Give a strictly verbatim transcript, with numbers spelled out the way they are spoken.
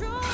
control.